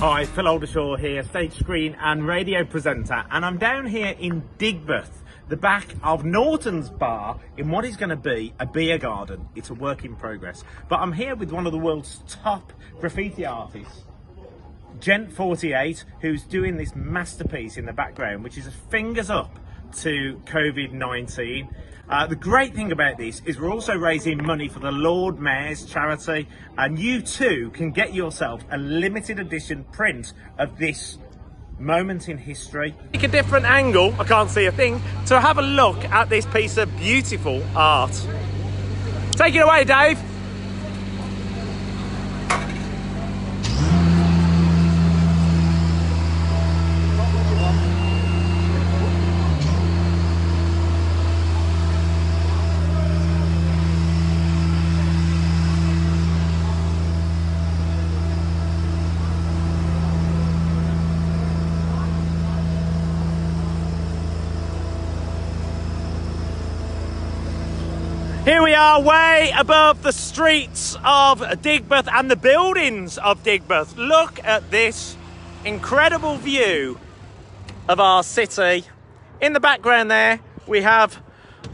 Hi, Phil Oldershaw here, stage screen and radio presenter, and I'm down here in Digbeth, the back of Norton's Bar, in what is going to be a beer garden. It's a work in progress, but I'm here with one of the world's top graffiti artists, Gent48, who's doing this masterpiece in the background, which is a fingers up to COVID-19. The great thing about this is we're also raising money for the Lord Mayor's charity, and you too can get yourself a limited edition print of this moment in history. Take a different angle, I can't see a thing, to have a look at this piece of beautiful art. Take it away, Dave. Here we are, way above the streets of Digbeth and the buildings of Digbeth. Look at this incredible view of our city. In the background there, we have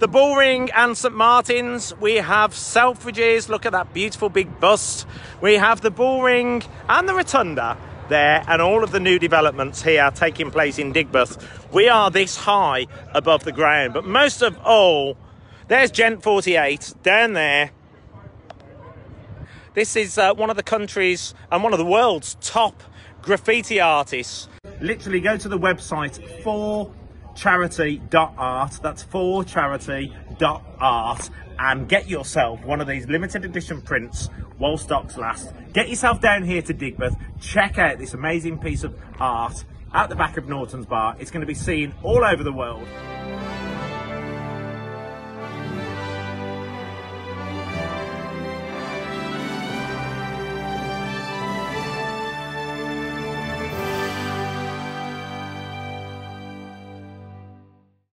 the Bullring and St Martin's. We have Selfridges. Look at that beautiful big bust. We have the Bullring and the Rotunda there, and all of the new developments here taking place in Digbeth. We are this high above the ground, but most of all, there's Gent48 down there. This is one of the country's and one of the world's top graffiti artists. Literally go to the website forcharity.art, that's forcharity.art, and get yourself one of these limited edition prints while stocks last. Get yourself down here to Digbeth, check out this amazing piece of art at the back of Norton's Bar. It's going to be seen all over the world.